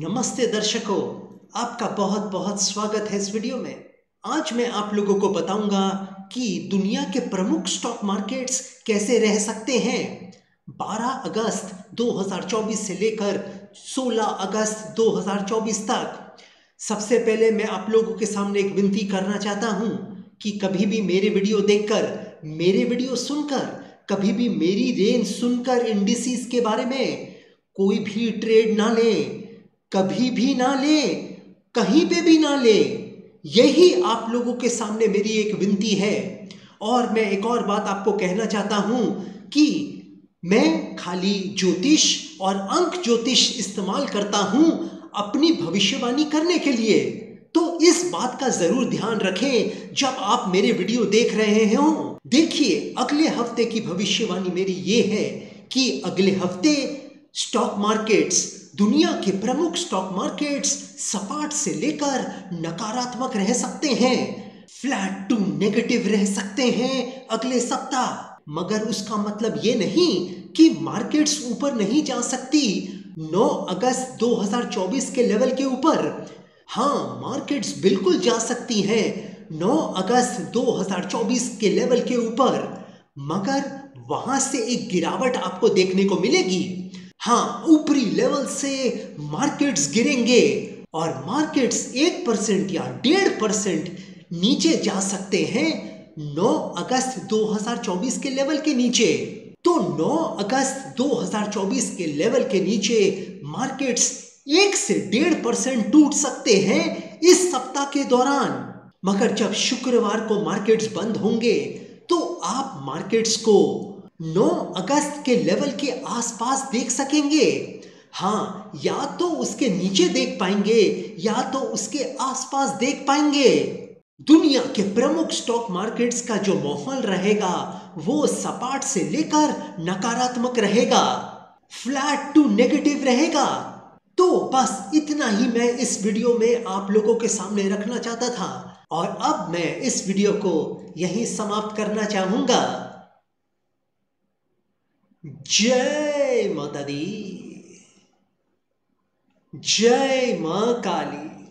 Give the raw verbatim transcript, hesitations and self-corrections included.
नमस्ते दर्शकों, आपका बहुत बहुत स्वागत है इस वीडियो में। आज मैं आप लोगों को बताऊंगा कि दुनिया के प्रमुख स्टॉक मार्केट्स कैसे रह सकते हैं। बारह अगस्त दो हज़ार चौबीस से लेकर सोलह अगस्त दो हज़ार चौबीस तक। सबसे पहले मैं आप लोगों के सामने एक विनती करना चाहता हूं कि कभी भी मेरे वीडियो देखकर, मेरे वीडियो सुनकर, कभी भी मेरी रेंज सुनकर इंडिसेस के बारे में कोई भी ट्रेड ना लें, कभी भी ना ले, कहीं पे भी ना ले। यही आप लोगों के सामने मेरी एक विनती है। और मैं एक और बात आपको कहना चाहता हूं कि मैं खाली ज्योतिष और अंक ज्योतिष इस्तेमाल करता हूं अपनी भविष्यवाणी करने के लिए, तो इस बात का जरूर ध्यान रखें जब आप मेरे वीडियो देख रहे हो। देखिए, अगले हफ्ते की भविष्यवाणी मेरी ये है कि अगले हफ्ते स्टॉक मार्केट्स, दुनिया के प्रमुख स्टॉक मार्केट्स सपाट से लेकर नकारात्मक रह सकते हैं, फ्लैट टू नेगेटिव रह सकते हैं अगले सप्ताह। मगर उसका मतलब ये नहीं कि मार्केट्स ऊपर नहीं जा सकती नौ अगस्त दो हज़ार चौबीस के लेवल के ऊपर। हाँ, मार्केट्स बिल्कुल जा सकती हैं नौ अगस्त दो हज़ार चौबीस के लेवल के ऊपर, मगर वहां से एक गिरावट आपको देखने को मिलेगी। हाँ, ऊपरी लेवल से मार्केट्स गिरेंगे और मार्केट्स एक परसेंट या डेढ़ परसेंट नीचे जा सकते हैं नौ अगस्त दो हज़ार चौबीस के लेवल के नीचे। तो नौ अगस्त दो हज़ार चौबीस के लेवल के नीचे मार्केट्स एक से डेढ़ परसेंट टूट सकते हैं इस सप्ताह के दौरान। मगर जब शुक्रवार को मार्केट्स बंद होंगे तो आप मार्केट्स को नौ अगस्त के लेवल के आसपास देख सकेंगे। हाँ, या तो उसके नीचे देख पाएंगे या तो उसके आसपास देख पाएंगे। दुनिया के प्रमुख स्टॉक मार्केट्स का जो माहौल रहेगा वो सपाट से लेकर नकारात्मक रहेगा, फ्लैट टू नेगेटिव रहेगा। तो बस इतना ही मैं इस वीडियो में आप लोगों के सामने रखना चाहता था और अब मैं इस वीडियो को यहीं समाप्त करना चाहूंगा। जय माता दी, जय मां काली।